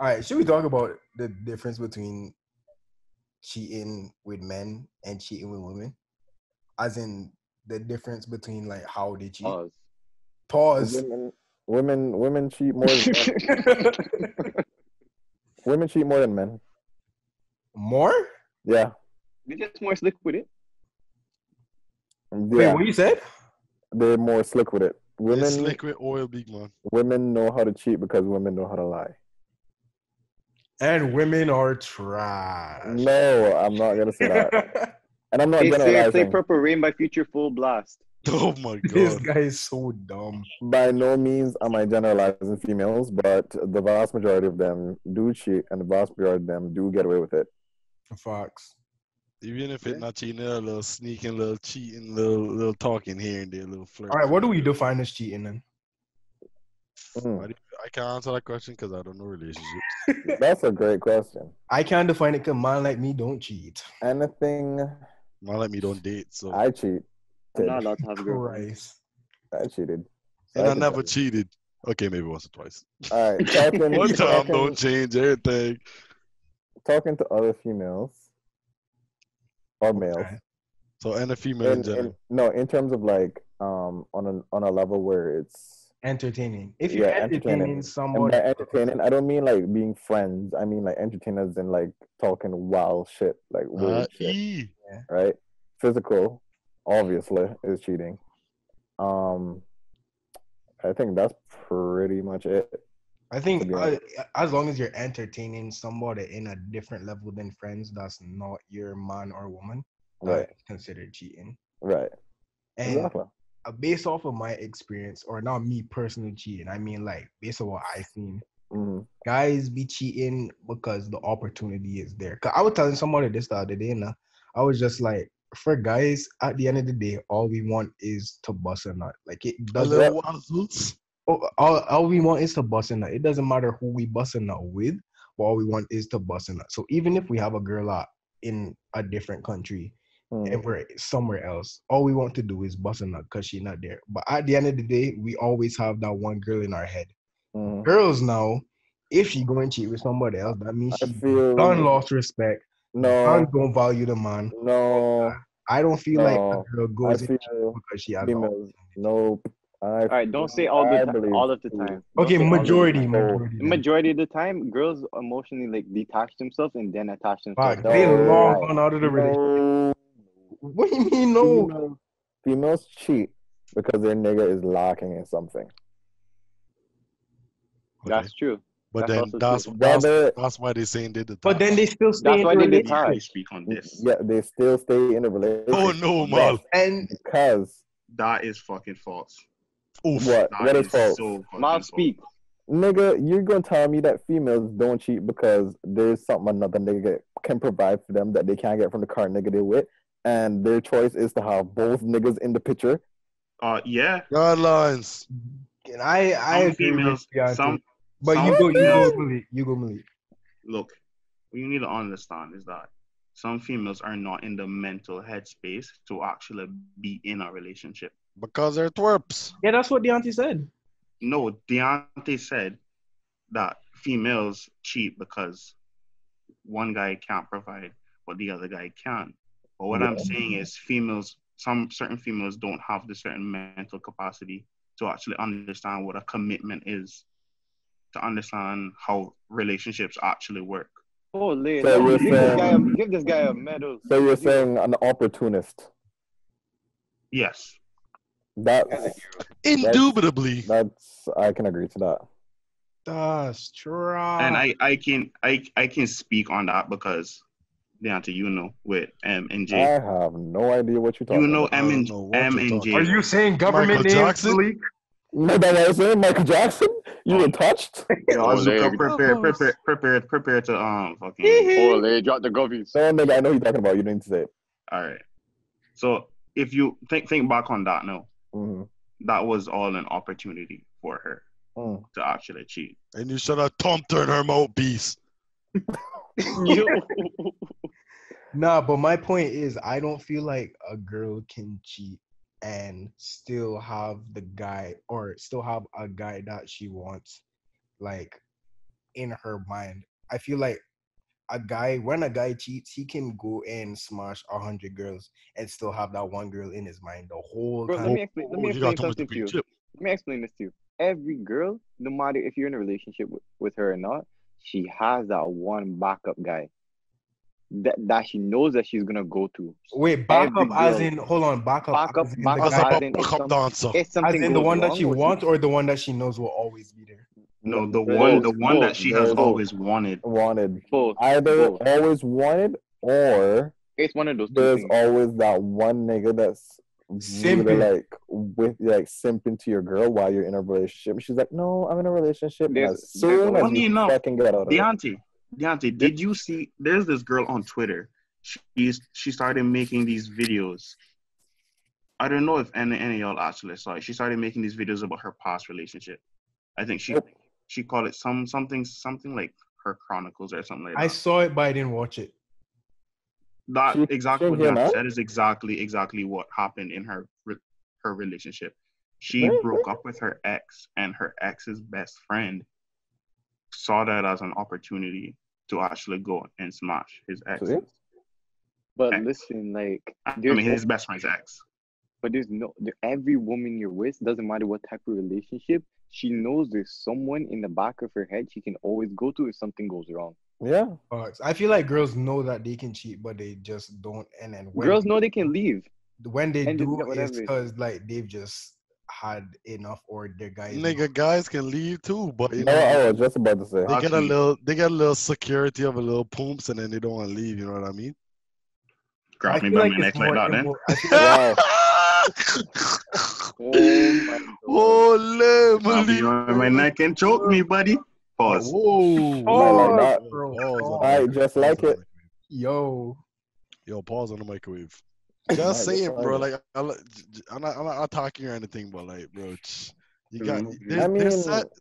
All right, should we talk about the difference between cheating with men and cheating with women? As in the difference between like how they cheat? Pause. Women cheat more than men. Women cheat more than men. More? Yeah. They're just more slick with it. Yeah. Wait, what you said? They're more slick with it. Women, they're slick with oil, big man. Women know how to cheat because women know how to lie. And women are trash. No, I'm not going to say that. And I'm not generalizing. Say Purple Rain by Future full blast. Oh my God. This guy is so dumb. By no means am I generalizing females, but the vast majority of them do cheat and the vast majority of them do get away with it. Facts. Even if it's not cheating, a little sneaking, little cheating, little talking here and there, little flirt. All right, what do we define as cheating then? I can't answer that question because I don't know relationships. That's a great question. I can't define it because man like me don't cheat. Anything. Man like me don't date, so. I cheat. I'm not allowed to have a girlfriend. I cheated. So and I never cheated. Okay, maybe once or twice. All right. One time don't change everything. Talking to other females or males. Okay. So, and a female in general. No, in terms of like on a level where it's entertaining. If you're entertaining someone, entertaining, I don't mean like being friends. I mean like entertainers and like talking wild shit, like weird shit, right? Physical, obviously, is cheating. I think that's pretty much it. I think as long as you're entertaining somebody in a different level than friends, that's not your man or woman. Right, that's considered cheating. Right, and exactly. Based off of my experience, or not me personally cheating, I mean like based on what I've seen, guys be cheating because the opportunity is there. Cause I was telling somebody this the other day, and I was just like, for guys, at the end of the day, all we want is to bust a nut. Like it doesn't. All we want is to bust a nut. It doesn't matter who we bust a nut with. But all we want is to bust a nut. So even if we have a girl out in a different country. If we're somewhere else, all we want to do is bust a nut because she's not there. But at the end of the day, we always have that one girl in our head. Girls now, if she go and cheat with somebody else, that means she done lost respect. No, don't value the man. No, I don't feel like a girl goes and cheats because she has no. All right, don't say all of the time. Okay, majority of the time, girls emotionally like detach themselves and then attach themselves. They long gone out of the relationship. What do you mean, no? Females cheat because their nigga is lacking in something. Okay. That's true. But that's why they're saying they detach. But then they still stay in the relationship. That's why they speak on this. Yeah, they still stay in a relationship. Oh, no, man. And because that is fucking false. Oof, what is false? So Mob speak. Nigga, you're going to tell me that females don't cheat because there's something another nigga can provide for them that they can't get from the current nigga they're with. And their choice is to have both niggas in the picture. Yeah. Guidelines. I females. Some, but some you go Malik. Look, what you need to understand is that some females are not in the mental headspace to actually be in a relationship. Because they're twerps. Yeah, that's what Deontay said. No, Deontay said that females cheat because one guy can't provide what the other guy can. But what I'm saying is females, certain females don't have the certain mental capacity to actually understand what a commitment is, to understand how relationships actually work. Oh, so give this guy a medal. So you're saying an opportunist? Yes. Indubitably. I can agree to that. That's true. And I can speak on that because Deontay, you know, with MJ. I have no idea what you're talking about. You know MJ. Are you saying government names, Malik? No, that was saying Michael Jackson? You were touched? Yeah, I was prepared to fucking... Oh, they dropped the guppies. No, nigga, I know you're talking about. You didn't say it. All right. So, if you think back on that now, that was all an opportunity for her to actually cheat. And you should have thumped her in her mouthpiece. Nah, but my point is I don't feel like a girl can cheat and still have the guy or still have a guy that she wants like in her mind. I feel like a guy, when a guy cheats, he can go and smash 100 girls and still have that one girl in his mind the whole time. Let me explain this to you. Every girl, no matter if you're in a relationship with her or not, she has that one backup guy that she knows that she's gonna go to. Wait, backup as in, hold on, backup dancer. As in the one that she wants or the one that she knows will always be there? No, the one that she has always wanted. Either always wanted or it's one of those. There's always that one nigga that's simping, like simping to your girl while you're in a relationship. She's like, no, I'm in a relationship. As soon as you fucking get out of it. Deontay, did you see? There's this girl on Twitter. She started making these videos. I don't know if any of y'all actually saw it. She started making these videos about her past relationship. I think she called it something like her chronicles or something like that. I saw it, but I didn't watch it. That is exactly what happened in her relationship. She broke up with her ex, and her ex's best friend saw that as an opportunity to actually go and smash his ex. But listen, his best friend's ex. But every woman you're with, doesn't matter what type of relationship, she knows there's someone in the back of her head she can always go to if something goes wrong. Yeah. I feel like girls know that they can cheat, but they just don't. And then girls know they can leave. When they do, it's because they've just had enough, or their guys. Nigga, guys can leave too, but I was just about to say they get a little security of a little poops, and then they don't want to leave. You know what I mean? Grab me by my neck like that, man. Oh my! My neck and choke me, buddy. Pause. Whoa! Oh, I just like it. Yo, pause on the microwave. Just saying, bro. Like, I'm not talking or anything, but bro, you got.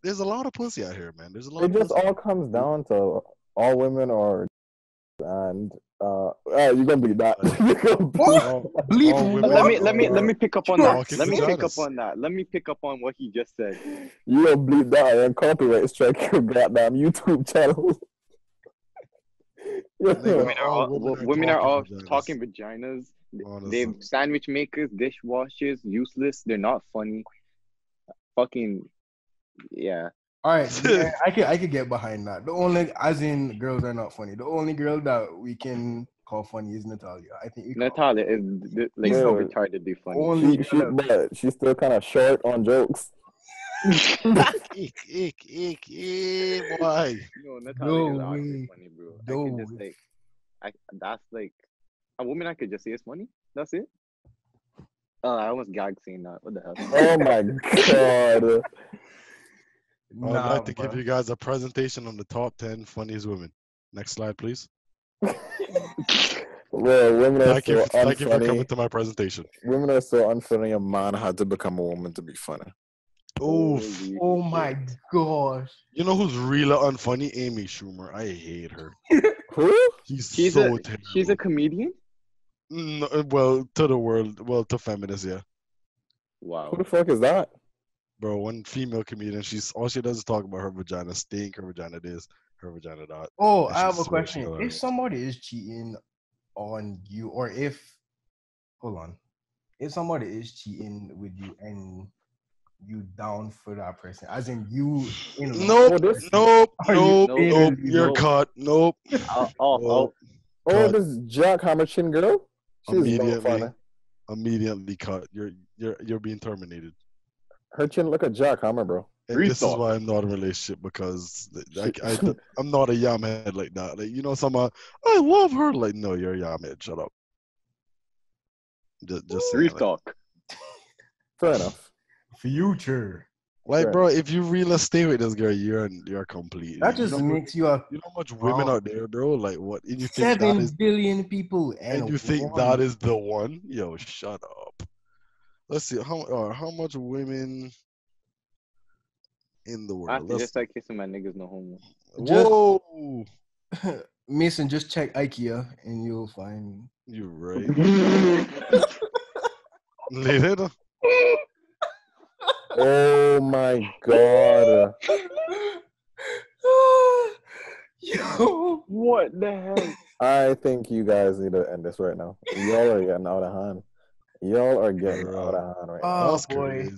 There's a lot of pussy out here, man. There's a lot. It just all comes down to all women are, and you're gonna bleep that. Let me pick up on that. Let me pick up on what he just said. You don't bleep that and copyright strike your goddamn YouTube channel. Women are all talking vaginas. They're sandwich makers, dishwashers, useless. They're not funny. Fucking, yeah. All right, yeah, I could get behind that. The only, as in, girls are not funny. The only girl that we can call funny is Natalia. I think Natalia is so retardedly funny. Only but she's still kind of short on jokes. Why? No, Natalia is funny, bro. I can just that's a woman I could just say is funny. That's it. I almost gagged saying that. What the hell? Oh my god. I'd like to give you guys a presentation on the top 10 funniest women. Next slide, please. Women are so unfunny. Thank you for coming to my presentation. Women are so unfunny. A man had to become a woman to be funny. Oh my gosh. You know who's really unfunny? Amy Schumer. I hate her. Who? She's so terrible. She's a comedian? No, to the world. Well, to feminists, yeah. Wow. Who the fuck is that? Bro, one female comedian, she does is talk about her vagina stink, her vagina this, her vagina that. Oh, I have a question. If somebody is cheating on you, or if somebody is cheating with you and you down for that person, as in you, you're caught, nope. This jackhammer chin girl, she's no funny. Immediately cut. You're being terminated. Her chin look a jackhammer, bro. This is why I'm not in a relationship, because I'm not a yamhead like that. Like, you know, I love her. Like, no, you're a yamhead. Shut up. Just saying, talk. Fair enough. Future. Bro, if you really stay with this girl, you're complete. That just makes you a... You know how much women out there, bro? Like, what? And you think 7 billion people. And you think that is the one? Yo, shut up. Let's see how much women in the world. Just like kissing my niggas, no homo. Whoa, Mason, just check IKEA and you'll find. You're right. Later. Oh my god. What the hell? I think you guys need to end this right now. Y'all are getting out of hand. Y'all are getting out of hand right now. Oh boy.